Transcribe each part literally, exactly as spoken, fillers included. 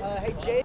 Uh, hey, Jay.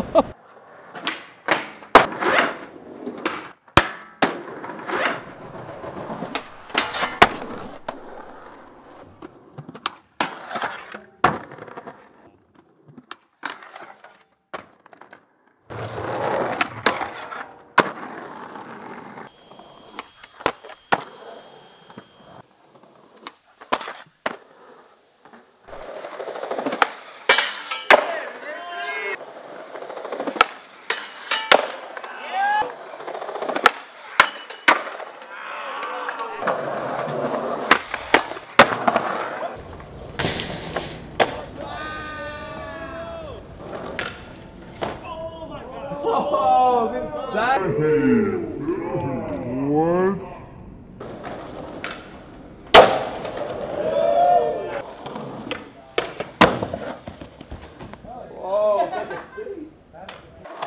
What? Oh, that's a city. That's a city.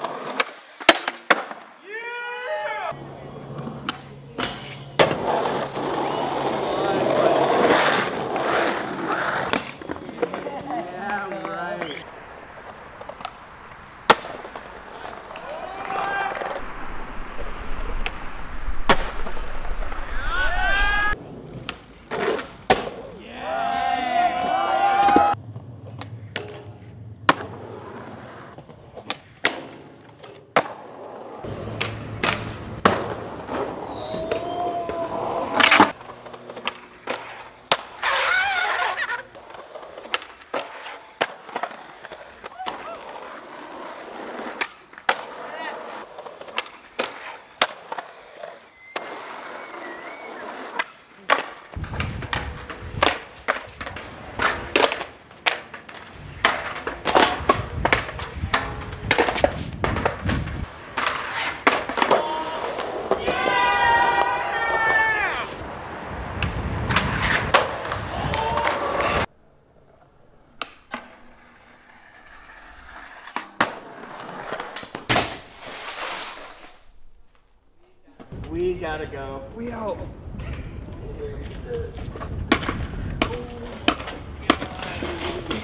We gotta go. We out. This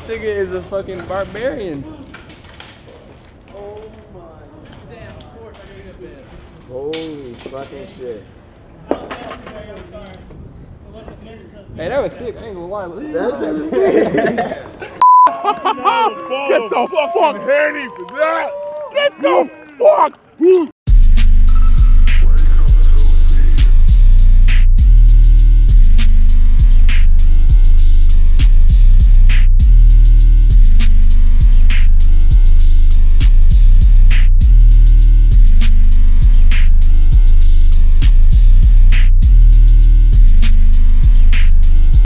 nigga is a fucking barbarian. Oh my. Damn, of course I gotta get to bed. Holy fucking shit. Hey, that was sick. I ain't gonna lie. That's it. Get the fuck out of here for that. Get the fuck.